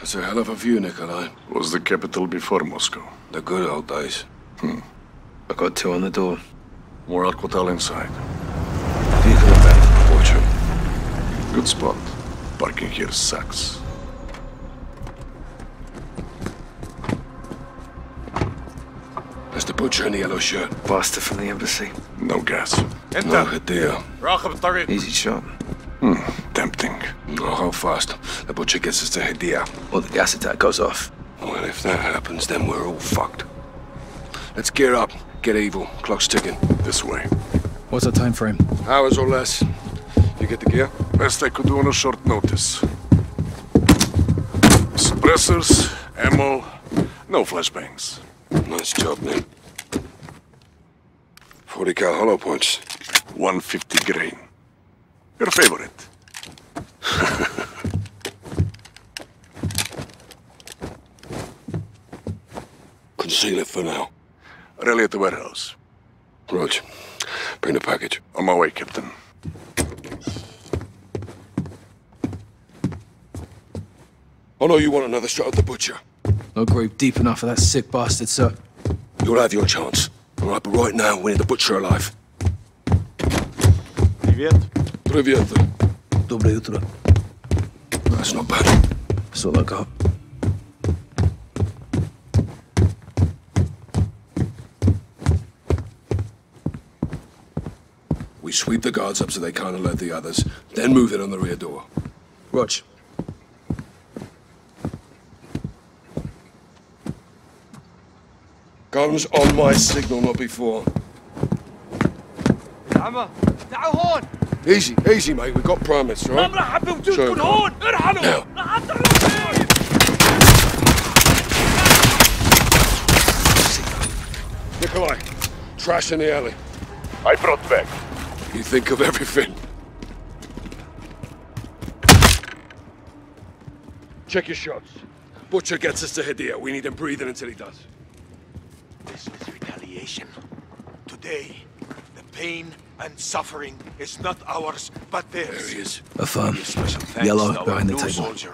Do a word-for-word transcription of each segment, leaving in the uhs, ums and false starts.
That's a hell of a view, Nikolai. Was the capital before Moscow? The good old days. Hmm. I got two on the door. More Alcotel inside. Vehicle abandoned, Roach. Good spot. Parking here sucks. There's the butcher in the yellow shirt. Bastard from the embassy. No gas. Enter. No Hadia. Easy shot. Hmm, tempting. Oh, how fast? The butcher gets us to Hadia. Or the gas attack goes off. Well, if that happens, then we're all fucked. Let's gear up. Get evil. Clock's ticking. This way. What's the time frame? Hours or less. You get the gear? Best I could do on a short notice. Suppressors, ammo, no flashbangs. Nice job, man. forty cal hollow points. one fifty grain. Your favorite. Conceal it for now. Rally at the warehouse. Roach, bring the package. On my way, Captain. Oh no, you want another shot at the butcher? No grave deep enough for that sick bastard, sir. You'll have your chance. All right, but right now, we need the butcher alive. Привет. Привет. Доброе утро. That's not bad. That's all I got. We sweep the guards up so they can't alert the others, then move in on the rear door. Roach. Guns on my signal, not before. Easy, easy, mate. We got permits, right? Sure. Now. Nikolai, trash in the alley. I brought back. You think of everything. Check your shots. Butcher gets us to Hadia. We need him breathing until he does. This is retaliation. Today, the pain and suffering is not ours, but theirs. There he is. A firm. Yellow behind the table. Soldier,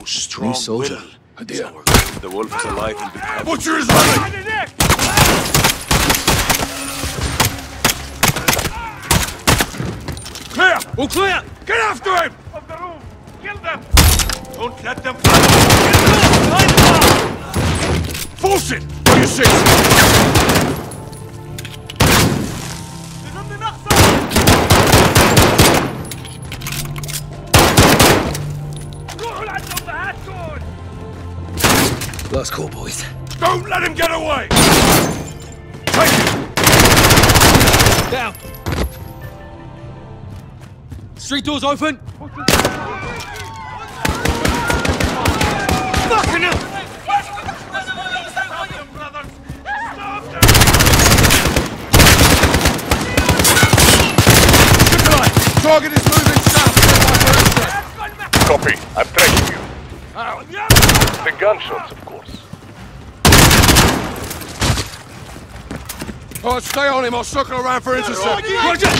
who's strong new soldier. Hadia. Our... The wolf is alive and becoming. Butcher is alive! Clear! All clear! Get after him! Of the room! Kill them! Don't let them fight! Kill them! Force it! What do you say? Last call, boys. Don't let him get away! Take him! Down! Street doors open! Fucking hell! Target is moving south! Copy. I'm tracking you. The gunshots, of course. All right, stay on him. I'll circle around for intercept. Roger!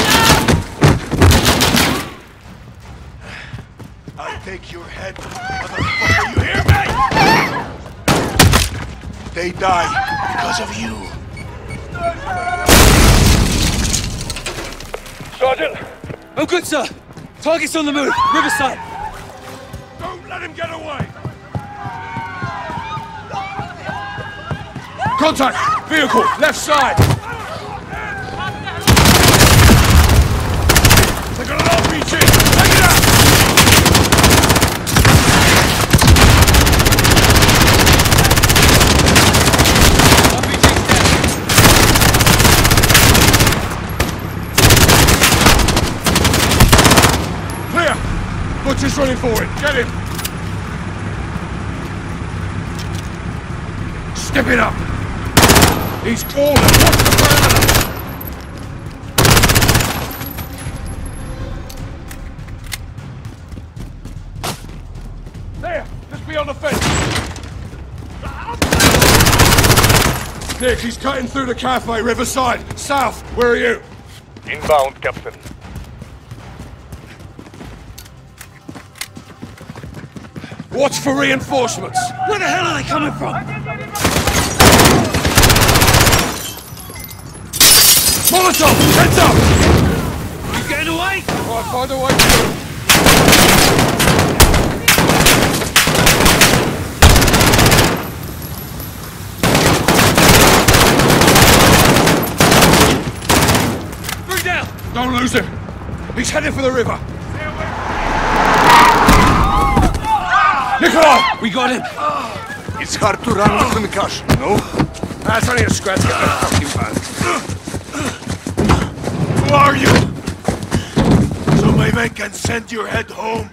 I'll take your head, motherfucker. You hear me? They die because of you. Sergeant! I'm good, sir. Target's on the move. Riverside. Don't let him get away. Contact! Vehicle! Left side! They got an R P G! Take it out! Clear! Butcher's running forward! Get him! Step it up! He's falling! Watch the ground! There! Just beyond the fence! Nick, he's cutting through the cafe, Riverside. South, where are you? Inbound, Captain. Watch for reinforcements! Where the hell are they coming from? Molotov! Heads up! You getting away? Alright, find a way through. Don't lose him! He's headed for the river! Nikolai! We got him! It's hard to run from the cash, no? That's only a scratch. Get that fucking bad. Who are you? So my men can send your head home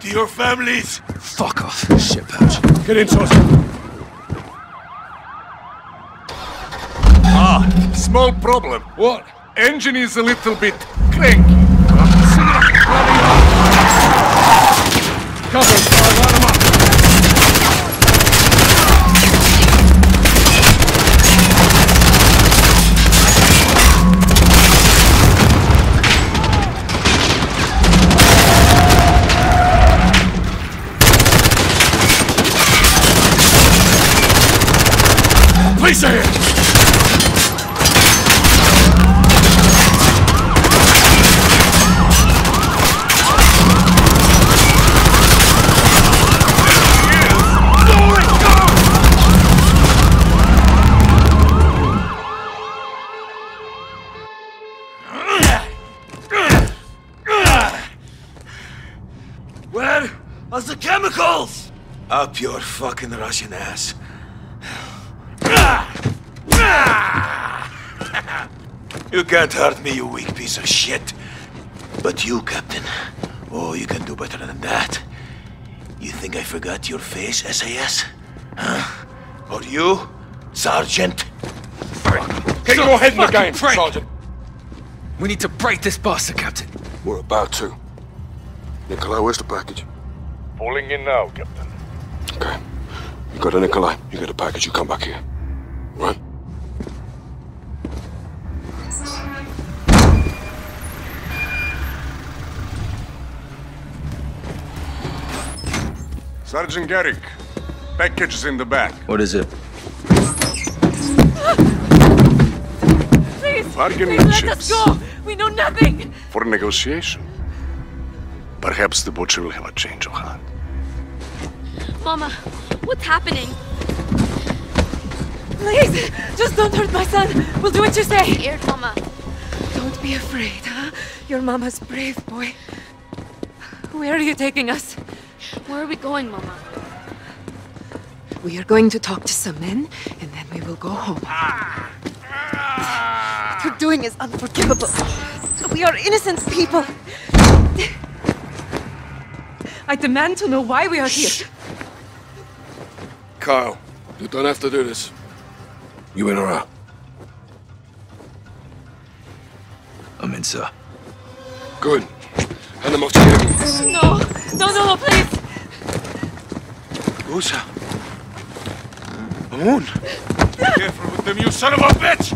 to your families? Fuck off, shitbird. Get in, Sosa. Ah, small problem. What? Engine is a little bit cranky. Cover, I'll line 'em up. Police are here! Where are the chemicals? Up your fucking Russian ass. You can't hurt me, you weak piece of shit. But you, Captain, oh, you can do better than that. You think I forgot your face, S A S? Huh? Or you, Sergeant? Get your head in the game, Sergeant. We need to break this bastard, Captain. We're about to. Nikolai, where's the package? Falling in now, Captain. Okay. You go to Nikolai, you get the package, you come back here. Right? Sergeant Garrick, package is in the back. What is it? Please, bargain please let chips. Us go! We know nothing! For negotiation. Perhaps the butcher will have a change of heart. Mama, what's happening? Please, just don't hurt my son. We'll do what you say. Here, Mama. Don't be afraid, huh? Your mama's brave, boy. Where are you taking us? Where are we going, Mama? We are going to talk to some men, and then we will go home. Ah. Ah. What you're doing is unforgivable. We are innocent people. I demand to know why we are Shh. here. Kyle, you don't have to do this. You in or out? I'm in, sir. Good. Hand them off to you. No, no, no, no, please. Rosa. Come on. Be careful with them, you son of a bitch!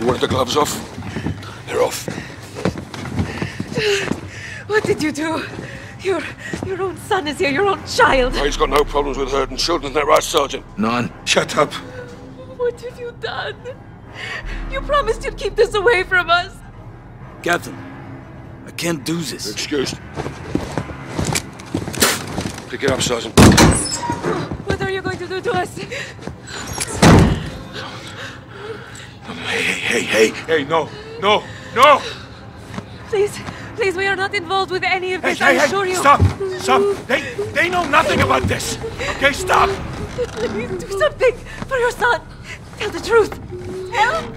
You want the gloves off? They're off. What did you do? Your your own son is here, your own child. Oh, he's got no problems with herding children, is that right, Sergeant? None. Shut up. What have you done? You promised you'd keep this away from us. Captain, I can't do this. Excuse. Pick it up, Sergeant. What are you going to do to us? Hey, hey, hey, hey, no, no, no! Please. Please, we are not involved with any of this, hey, hey, I assure hey, you. Stop! Stop! They, they know nothing about this! Okay, stop! Please do something for your son! Tell the truth! Help!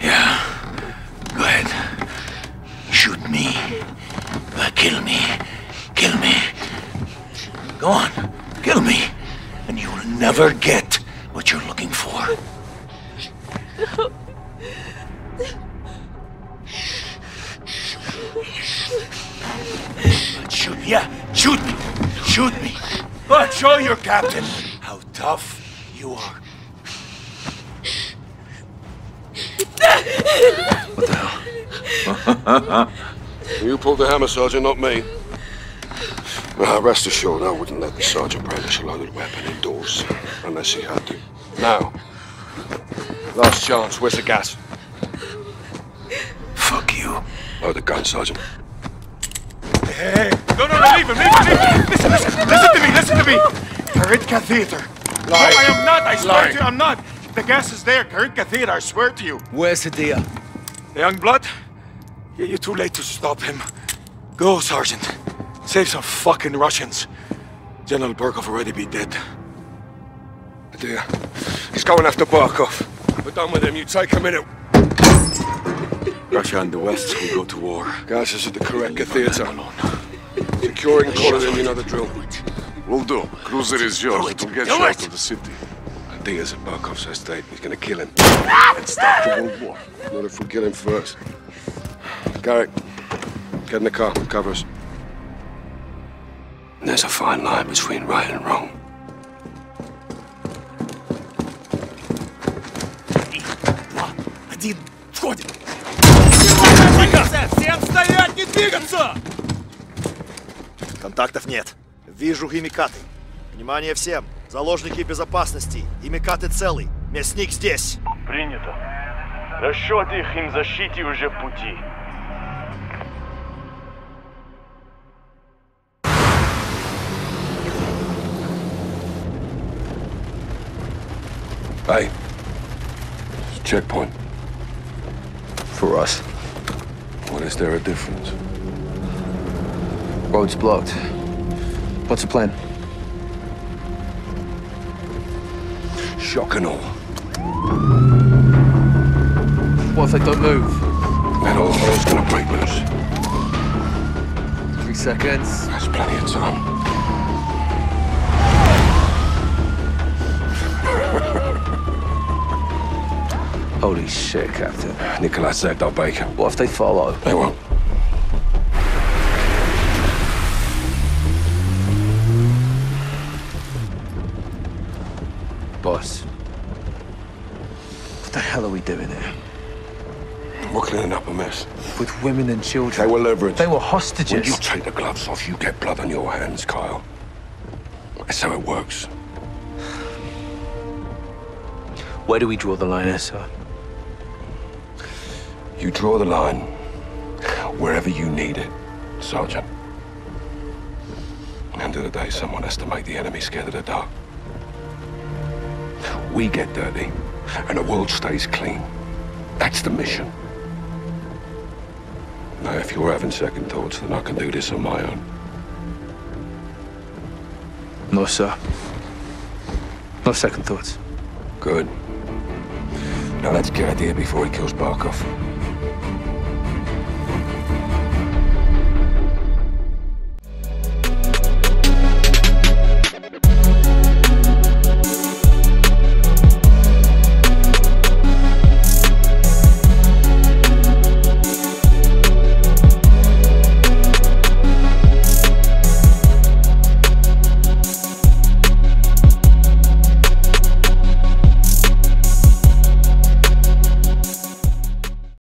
Yeah. Go ahead. Shoot me. Uh, kill me. Kill me. Go on. Kill me. And you'll never get what you're looking for. No. Shoot me, yeah, shoot me, shoot me. But show your captain how tough you are. What the hell? You pulled the hammer, Sergeant, not me. Uh, rest assured, I wouldn't let the sergeant brandish a loaded weapon indoors unless he had to. Now, last chance, where's the gas? Fuck you. Load the gun, Sergeant. Hey! No, no, no, leave him, leave him, leave him! Listen, listen, listen to me, listen to me! Karinka Theater. Lying. No, I am not, I swear Lying. to you, I'm not. The gas is there, Karinka Theater, I swear to you. Where's the deal? The young blood? Yeah, you're too late to stop him. Go, Sergeant. Save some fucking Russians. General Barkov already be dead. Dear, he's going after Barkov. We're done with him, you take a minute. Russia and the West will go to war. Gas is at the Karinka Theater. Securing Korodin, you know the drill. Will do. Cruiser is yours. We'll get you out of the city. Diaz at Barkov's estate. He's gonna kill him. Let's start the world war. Not if we kill him first. Garrick, get in the car. Cover us. There's a fine line between right and wrong. Всем стоять, не двигаться! Контактов нет. Вижу химикаты. Внимание всем! Заложники безопасности. Химикаты целы. Мясник здесь. Принято. Расчет их им защите уже в пути. Hey. Checkpoint. For us. What is there a difference? Road's blocked. What's the plan? Shock and all. What if they don't move? Then all hell's gonna break loose. Three seconds. That's plenty of time. Holy shit, Captain. Nikolai saved our bacon. What if they follow? They won't. Boss, what the hell are we doing here? We're cleaning up a mess. With women and children. They were leveraged. They were hostages. When you take the gloves off, you get blood on your hands, Kyle. That's how it works. Where do we draw the line, sir? You draw the line wherever you need it, Sergeant. At the end of the day, someone has to make the enemy scared of the dark. We get dirty, and the world stays clean. That's the mission. Now, if you're having second thoughts, then I can do this on my own. No, sir. No second thoughts. Good. Now let's get out of here before he kills Barkov.